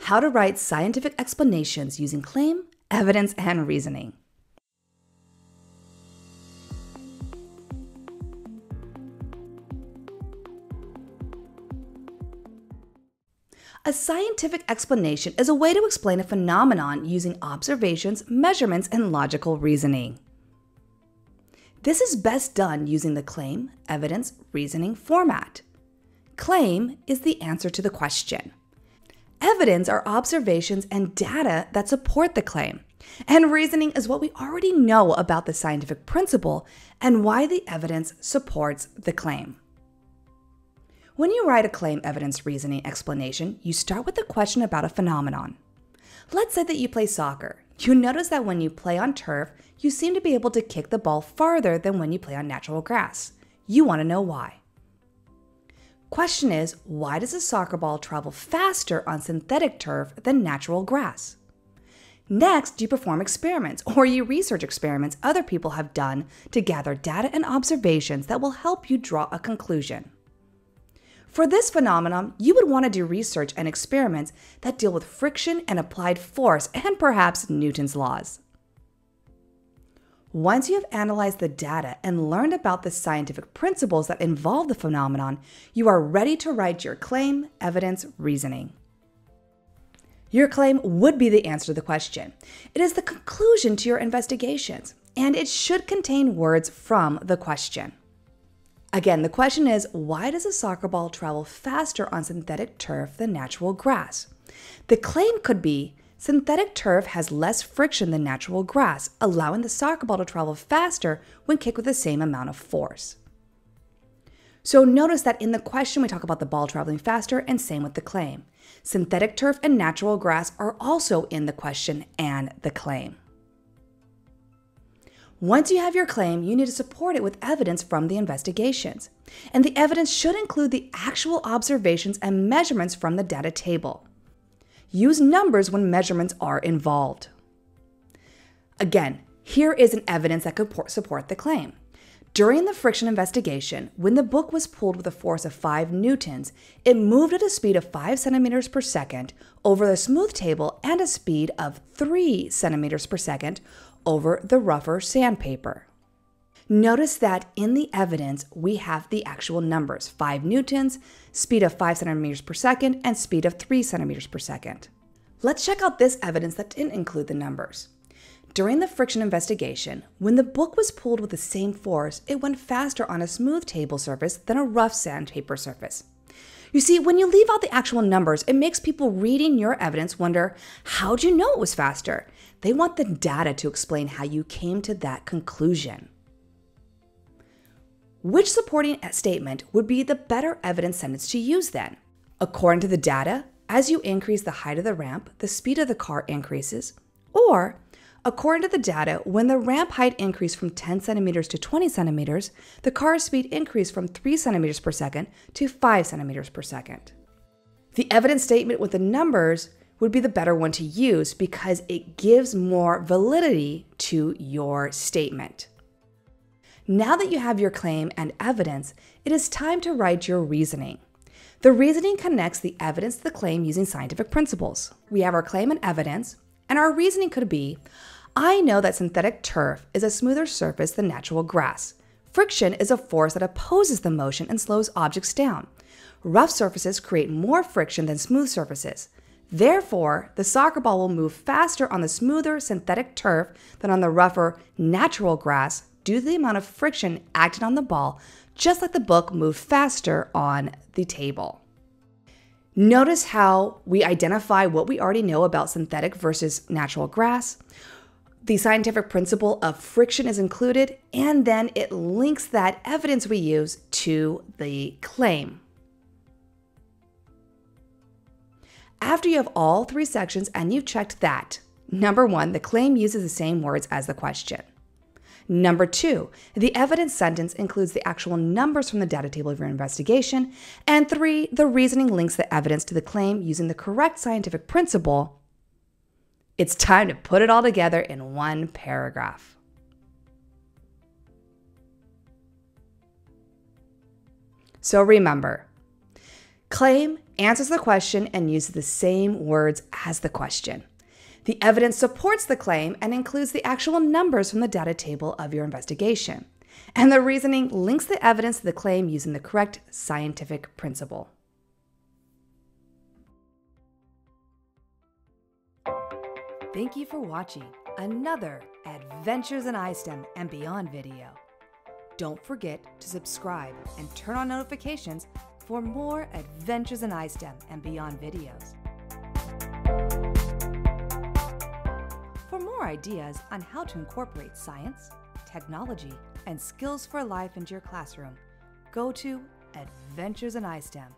How to write scientific explanations using claim, evidence, and reasoning. A scientific explanation is a way to explain a phenomenon using observations, measurements, and logical reasoning. This is best done using the claim, evidence, reasoning format. Claim is the answer to the question. Evidence are observations and data that support the claim. And reasoning is what we already know about the scientific principle and why the evidence supports the claim. When you write a claim, evidence, reasoning explanation, you start with a question about a phenomenon. Let's say that you play soccer. You notice that when you play on turf, you seem to be able to kick the ball farther than when you play on natural grass. You want to know why. Question is, why does a soccer ball travel faster on synthetic turf than natural grass? Next, you perform experiments, or you research experiments other people have done to gather data and observations that will help you draw a conclusion. For this phenomenon, you would want to do research and experiments that deal with friction and applied force and perhaps Newton's laws. Once you have analyzed the data and learned about the scientific principles that involve the phenomenon, you are ready to write your claim, evidence, reasoning. Your claim would be the answer to the question. It is the conclusion to your investigations, and it should contain words from the question. Again, the question is, why does a soccer ball travel faster on synthetic turf than natural grass? The claim could be, synthetic turf has less friction than natural grass, allowing the soccer ball to travel faster when kicked with the same amount of force. So notice that in the question we talk about the ball traveling faster, and same with the claim. Synthetic turf and natural grass are also in the question and the claim. Once you have your claim, you need to support it with evidence from the investigations. And the evidence should include the actual observations and measurements from the data table. Use numbers when measurements are involved. Again, here is an evidence that could support the claim. During the friction investigation, when the book was pulled with a force of 5 newtons, it moved at a speed of 5 centimeters per second over the smooth table and a speed of 3 centimeters per second over the rougher sandpaper. Notice that in the evidence, we have the actual numbers, 5 newtons, speed of 5 centimeters per second, and speed of 3 centimeters per second. Let's check out this evidence that didn't include the numbers. During the friction investigation, when the book was pulled with the same force, it went faster on a smooth table surface than a rough sandpaper surface. You see, when you leave out the actual numbers, it makes people reading your evidence wonder, how do you know it was faster? They want the data to explain how you came to that conclusion. Which supporting statement would be the better evidence sentence to use then? According to the data, as you increase the height of the ramp, the speed of the car increases. Or, according to the data, when the ramp height increased from 10 centimeters to 20 centimeters, the car's speed increased from 3 centimeters per second to 5 centimeters per second. The evidence statement with the numbers would be the better one to use because it gives more validity to your statement. Now that you have your claim and evidence, it is time to write your reasoning. The reasoning connects the evidence to the claim using scientific principles. We have our claim and evidence, and our reasoning could be, I know that synthetic turf is a smoother surface than natural grass. Friction is a force that opposes the motion and slows objects down. Rough surfaces create more friction than smooth surfaces. Therefore, the soccer ball will move faster on the smoother synthetic turf than on the rougher natural grass due to the amount of friction acted on the ball, just like the book moved faster on the table. Notice how we identify what we already know about synthetic versus natural grass. The scientific principle of friction is included, and then it links that evidence we use to the claim. After you have all three sections and you've checked that, number 1, the claim uses the same words as the question. Number 2, the evidence sentence includes the actual numbers from the data table of your investigation. And 3, the reasoning links the evidence to the claim using the correct scientific principle. It's time to put it all together in one paragraph. So remember, claim answers the question, and uses the same words as the question. The evidence supports the claim and includes the actual numbers from the data table of your investigation. And the reasoning links the evidence to the claim using the correct scientific principle. Thank you for watching another Adventures in ISTEM and Beyond video. Don't forget to subscribe and turn on notifications for more Adventures in ISTEM and Beyond videos. For more ideas on how to incorporate science, technology, and skills for life into your classroom, go to adventuresinistem.com.